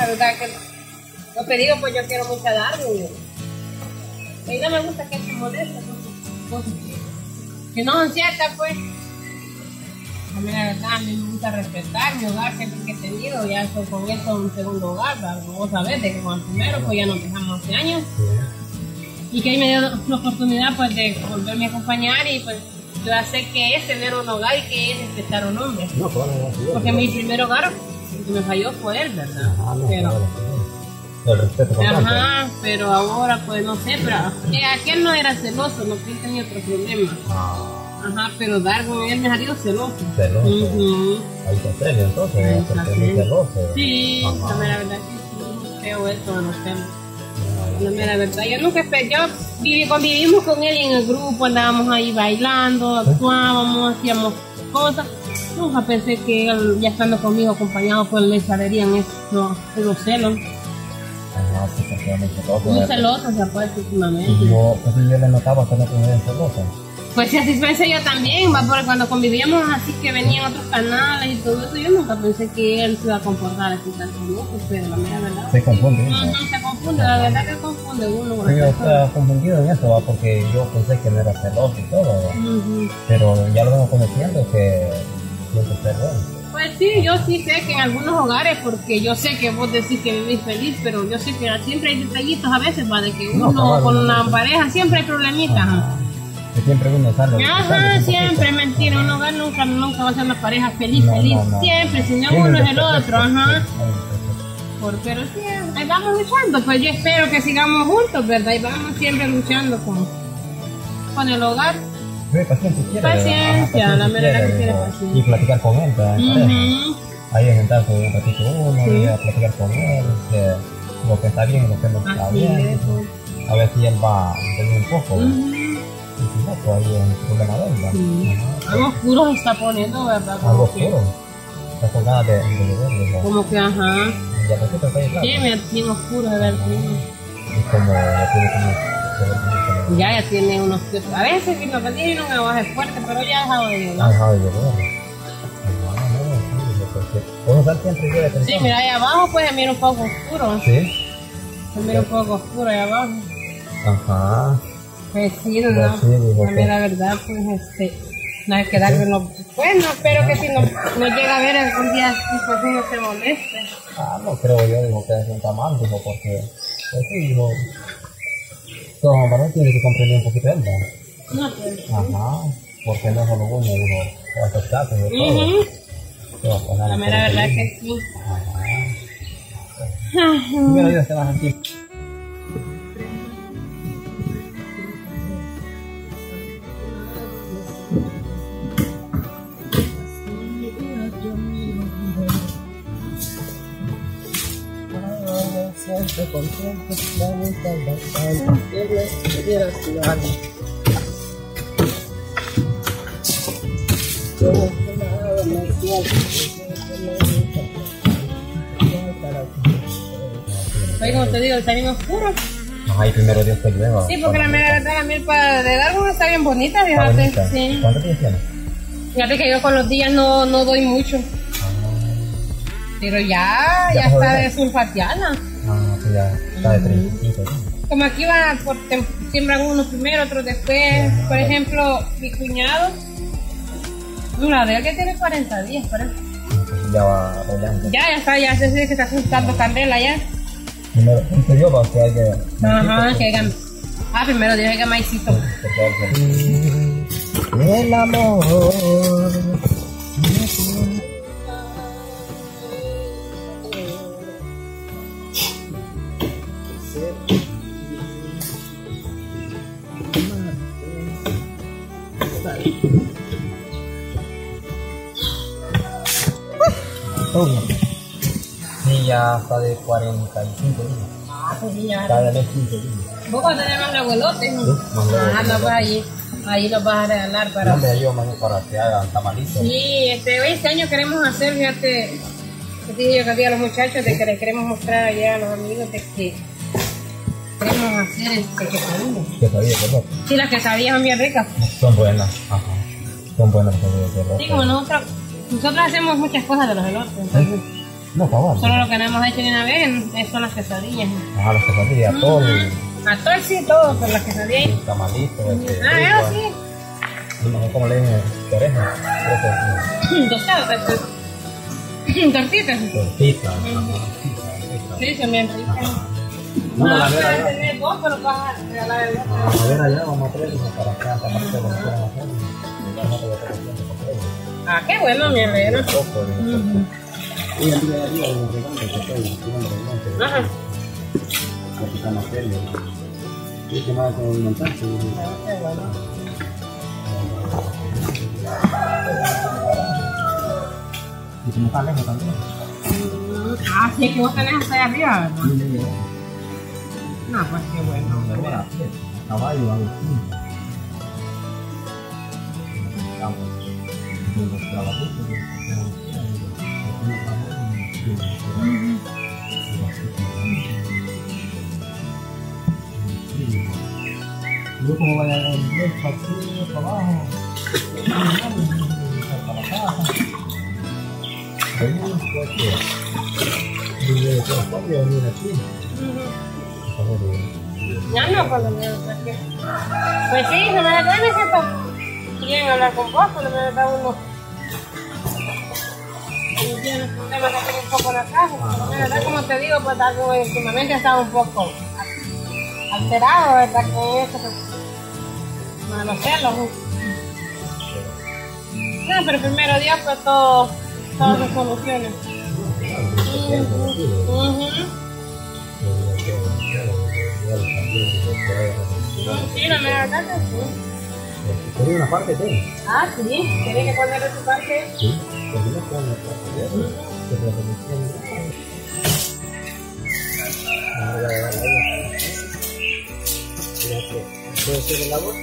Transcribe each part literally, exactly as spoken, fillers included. La verdad que lo que digo, pues yo quiero mucho a Darwin. A mí no me gusta que se moleste con sus cosas que no son ciertas, pues. A mí la verdad, a mí me gusta respetar mi hogar siempre que he tenido, ya eso, con esto es un segundo hogar, como vos sabés, de que con el primero pues ya nos dejamos hace años. Y que ahí me dio la oportunidad pues de volverme a acompañar y pues yo sé que es tener un hogar y que es respetar a un hombre. No, claro, no, sí, porque no, mi primer hogar que me falló fue él, ¿verdad? Ah, no, pero, claro, el respeto. Ajá, pero ahora pues no sé, pero eh, aquel no era celoso, no tenía otro problema. Ah. Ajá, pero Darwin, él me ha salido celoso. Celoso. Uh-huh. Ahí te premio entonces, te premio celoso. Sí, no, la verdad que sí, feo esto, no sé. No, la verdad, yo nunca esperé, yo convivimos con él en el grupo, andábamos ahí bailando, actuábamos, hacíamos cosas. Nunca pensé que él, ya estando conmigo acompañado, pues le saldrían esos celos. Ajá, sí, se quedan celosos. Muy celosos, se apuesta últimamente. Yo, pues yo le notaba que no tenían celosos. Pues sí, así pensé yo también, ¿va? Porque cuando convivíamos así que venían otros canales y todo eso, yo nunca pensé que él se iba a comportar así tan loco, pero la mera verdad... Se confunde. No, sí, no, se confunde, la verdad que confunde uno con sí, la persona. Yo estaba confundido en eso, ¿va? Porque yo pensé que no era celoso y todo, uh-huh, pero ya lo vengo conociendo que siempre celoso. Pues sí, yo sí sé que en algunos hogares, porque yo sé que vos decís que vivís feliz, pero yo sé que siempre hay detallitos a veces, ¿va? De que uno no, claro, con una no, pareja siempre hay problemitas. Uh-huh. Que siempre uno sale. Ajá, siempre, es mentira, un hogar nunca, nunca va a ser una pareja feliz, no, feliz, no, no, siempre, si no uno es el otro, ajá. Por, pero sí, ahí vamos luchando, pues yo espero que sigamos juntos, ¿verdad? Y vamos siempre luchando con, con el hogar. Sí, paciencia, quiere, paciencia, ajá, la verdad que quiere paciencia. Y platicar con él, uh-huh, ahí sentarse un ratito uno, sí, y a platicar con él, que lo que está bien, lo que no está así bien, es, pues, a ver si él va a entender un poco. Uh-huh. Sí. Algo oscuro se está poniendo, ¿verdad? Como algo oscuro. Está con ganas de beber. Como que, ajá. Ya te siento ahí, claro. Sí, me tiene oscuro, de verdad. Es como, ya tiene como... Ya, ya tiene unos... A veces mi papá tiene un aguaje fuerte, pero ya ha dejado de llorar. Ha dejado de llorar. Vamos a estar siempre yo de atención. Sí, mira, ahí abajo pues se mira un poco oscuro. Sí. Se mira un poco oscuro ahí abajo. Ajá. Pues sí, no, no, sí, digo, no, la verdad, pues, este, no hay que darle los... Bueno, espero no, que si no, no llega a ver algún día, pues, si no se moleste. Ah, no creo yo, digo, que se sienta mal, digo, porque, pues sí, digo, todos los varones tienen que comprender un poquito, ¿verdad? No, pues sí. Ajá, porque no es solo uno, digo, o aceptar, pero todo. Uh-huh. La mera verdad es que sí. Ajá. Primero yo te vas aquí. Siempre contento, la vista al bastante, quieres que quieras jugar. Yo no sé nada, me siento, me gusta. Oye, como te digo, está bien oscuro. Ay, primero Dios te llueva. Sí, porque la mera verdad, la miel de Darwin está bien bonita, fíjate. Sí. ¿Cuántos días tienes? Fíjate que yo con los días no, no doy mucho. Pero ya, ya, ya está de sulfateada. Ah, sí, ya está de treinta y cinco. Como aquí va, por siembran unos primero, otros después. Ajá, por ejemplo, mi cuñado, la de él que tiene cuarenta días, parece. Ya va rollando. Ya, ya está, ya se dice que está asustando candela ya. Primero, yo para que hay que... Ajá, que hagan... Ah, primero dije que maicito. El amor... Sí, ya está de cuarenta y cinco días. Ah, pues sí, ya. Está de quince días. ¿Vos vas a tener más abuelotes? Sí, más ah, no, pues ahí, ahí los vas a regalar para... No, yo, mano, para que hagan tamalitos. Sí, este, este año queremos hacer, fíjate, que te digo que a los muchachos, de que les queremos mostrar allá a los amigos de que queremos hacer este quesadillas. Quesadillas, ¿verdad? Sí, las quesadillas son bien ricas. Son buenas, ajá. Son buenas, son buenas. Sí, como nosotros... Nosotros hacemos muchas cosas de los elotes, entonces, ¿sí? No, por favor. Solo lo que no hemos hecho ni una vez son las quesadillas. Ah, las quesadillas, todo. Atol sí, todo, pero las quesadillas. El tamalito, este. Ah, eso sí. No sé cómo le dicen, orejas. Tostadas, tortitas. Tortitas. Sí, son bien ricas. No, no, la vera allá. La vera allá, vamos a traerla para acá, para que lo puedan hacer. Ah, qué bueno, mi hermano. Y el día de arriba, como que cambia, que estoy, que no me porque está más serio. Y que más con el montaje. Y que no está lejos también. Ah, sí, que vos tenés hasta allá arriba, ¿verdad? No, pues qué bueno. Caballo, a ver. Yo como vaya a ir para aquí, para abajo, para la casa, ya no, por lo menos, porque... Pues sí, no me da ganas, ¿cierto? Quieren hablar con vos, pero me da uno. Tenemos que hacer un poco la casa, ah, la verdad, como te digo, pues algo últimamente estaba un poco alterado, ¿verdad? Con eso, no, no sé, lo no, pero primero Dios, pues todo, todo se soluciona. Sí, la verdad que sí. ¿Quería una parte de él? Ah, sí. ¿Tiene que ponerle su parte? Sí, porque no puedo una parte de él. Se puede poner. Ahora voy a llevar la olla. ¿Puedo hacer el labor?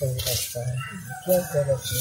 कर सकता है, क्या कर सकते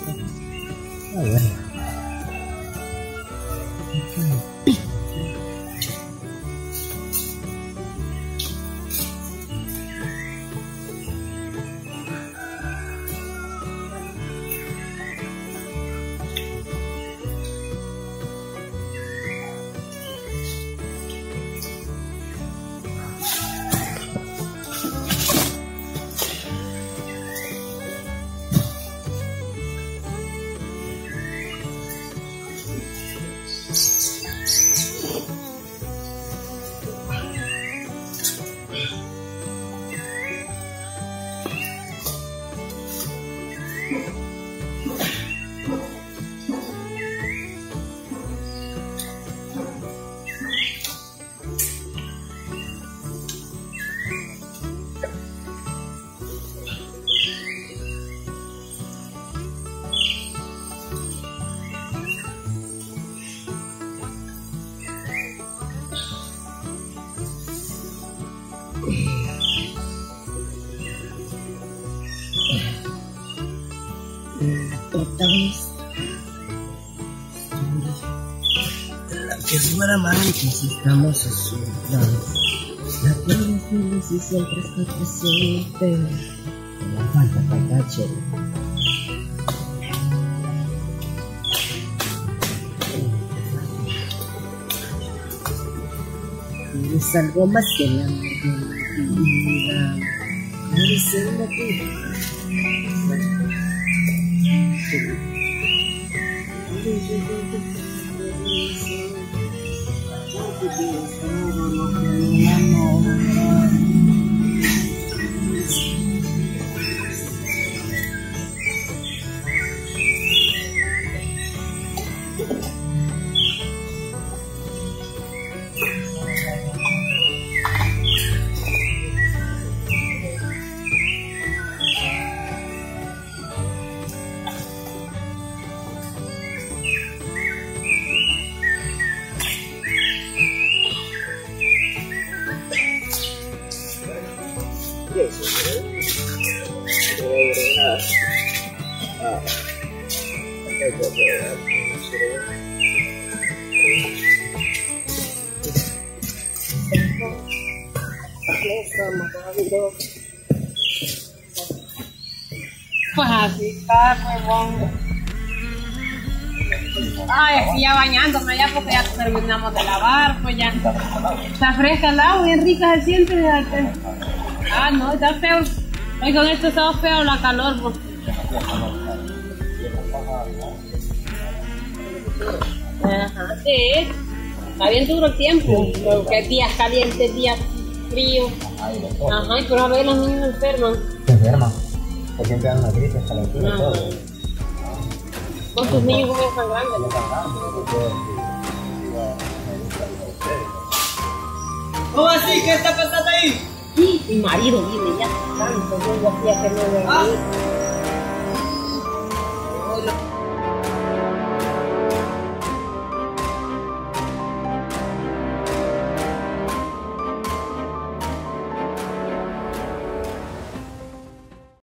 हैं। Otra vez que fuera mal que estamos asustados, la población si siempre está presente, la falta para chévere. Es algo más que la vida, eres el pues así está, huevón. Ay, aquí ya bañándome ya porque ya terminamos de lavar, pues ya. Está fresca el agua, bien rica se siente, fíjate. Ah, no, está feo. Hoy con esto está feo la calor, pues. Ajá, sí. Está bien duro el tiempo, porque hay días calientes, días fríos. Ajá, y pero a ver los niños enferman. Se enferman. Porque siempre dan una gripe, calentura y todo. ¿Vos tus niños cómo están grandes? No están grandes. ¿Cómo así? ¿Qué está pasando ahí? Sí, mi marido vive ya tanto, yo hacía que no lo veía.